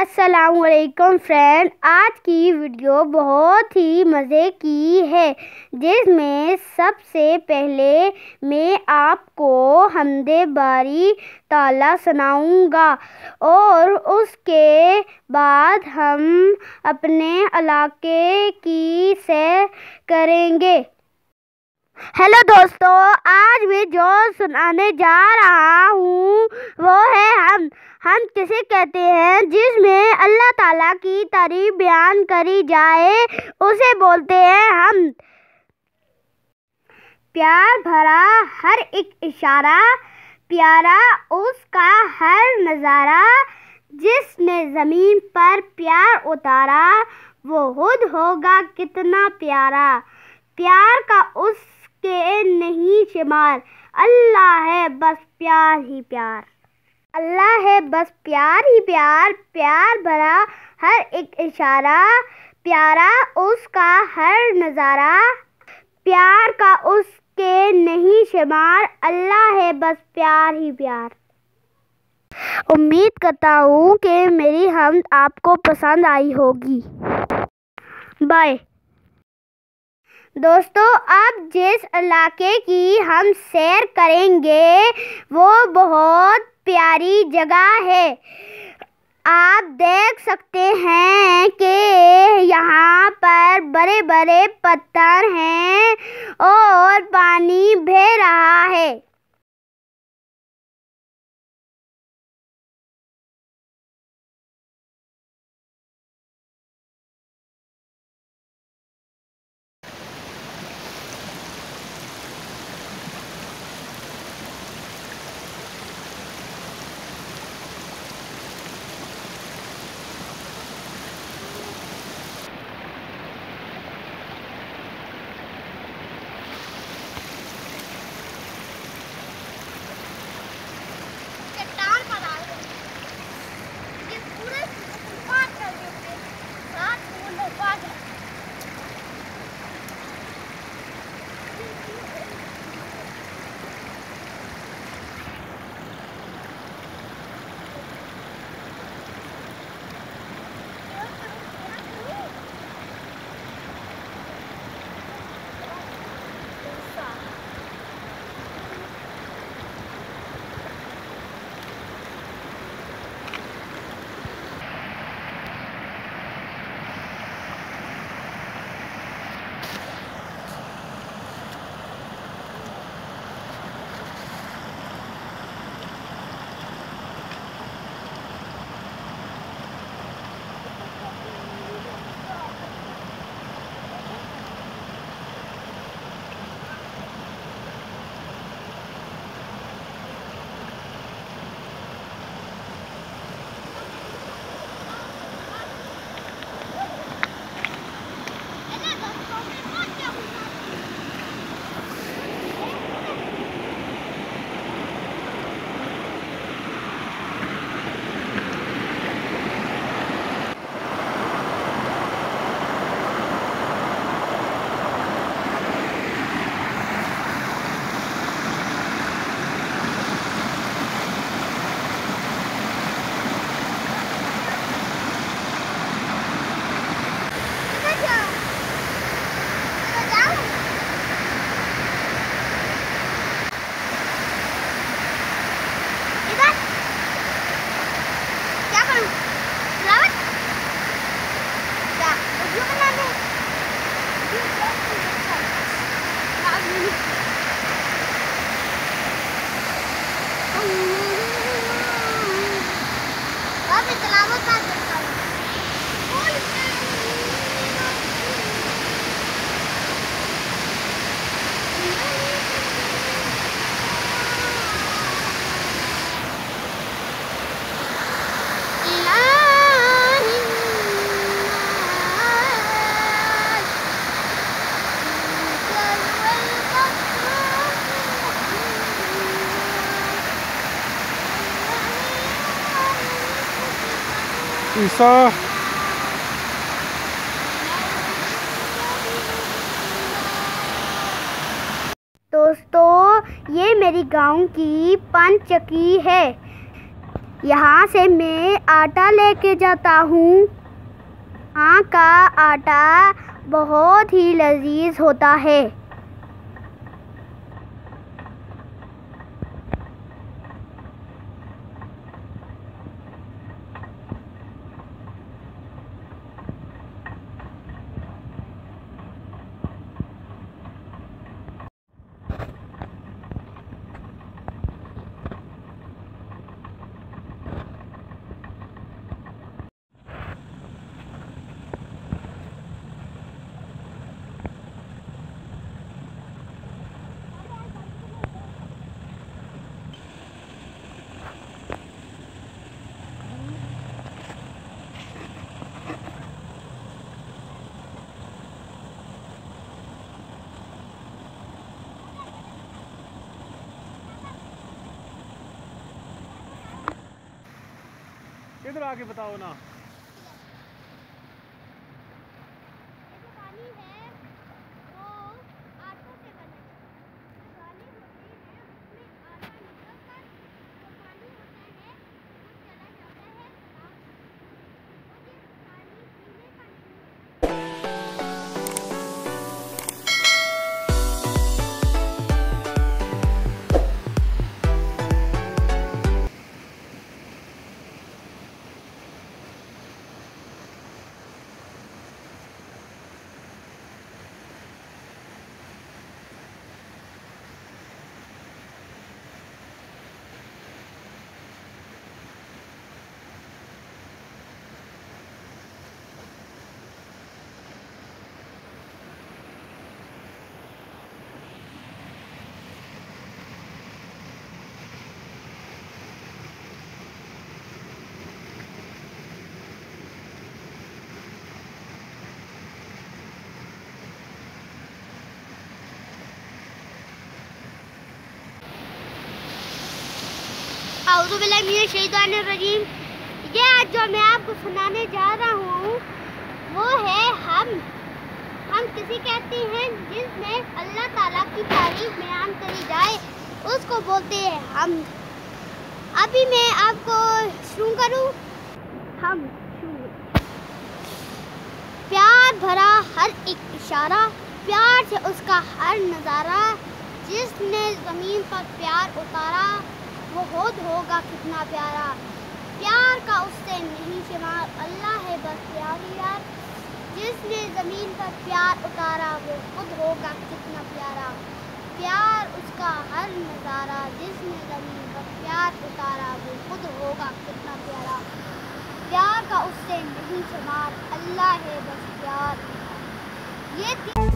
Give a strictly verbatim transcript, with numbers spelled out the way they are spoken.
अस्सलामुअलैकुम फ्रेंड, आज की वीडियो बहुत ही मज़े की है, जिसमें सबसे पहले मैं आपको हमदे बारी ताला सुनाऊंगा और उसके बाद हम अपने इलाके की सैर करेंगे। हेलो दोस्तों, आज मैं जो सुनाने जा रहा हूँ वो है हम हम किसे कहते हैं, जिसमें अल्लाह ताला की तारीफ बयान करी जाए उसे बोलते हैं हम। प्यार भरा हर एक इशारा, प्यारा उसका हर नज़ारा, जिसने ज़मीन पर प्यार उतारा वो खुद होगा कितना प्यारा। प्यार का उस के नहीं शुमार, अल्लाह है बस प्यार ही प्यार, अल्लाह है बस प्यार ही प्यार। प्यार भरा हर एक इशारा, प्यारा उसका हर नज़ारा, प्यार का उसके नहीं शुमार, अल्लाह है बस प्यार ही प्यार। उम्मीद करता हूँ कि मेरी हमद आपको पसंद आई होगी। बाय दोस्तों, आप जिस इलाके की हम सैर करेंगे वो बहुत प्यारी जगह है। आप देख सकते हैं कि यहाँ पर बड़े बड़े पत्थर हैं और पानी बह रहा है। ईसा दोस्तों, ये मेरी गांव की पानचक्की है। यहाँ से मैं आटा लेके जाता हूँ। यहाँ का आटा बहुत ही लजीज होता है। इधर आके बताओ ना, शहीदान-ए-रजीम। ये आज जो मैं आपको सुनाने जा रहा हूँ वो है हम हम किसी कहते हैं जिसमें अल्लाह ताला की तारीफ बयान करी जाए, उसको बोलते हैं हम। अभी मैं आपको शुरू करूँ। हम प्यार भरा हर एक इशारा, प्यार से उसका हर नज़ारा, जिसने ज़मीन पर प्यार उतारा वो होद होगा कितना प्यारा। प्यार का उससे नहीं शुमार, अल्लाह है बस प्यार यार, जिसने ज़मीन पर प्यार उतारा वो खुद होगा कितना प्यारा। प्यार उसका हर नज़ारा, जिसने ज़मीन पर प्यार उतारा वो खुद होगा कितना प्यारा। प्यार का उससे नहीं शुमार, अल्लाह है बस प्यार यार। ये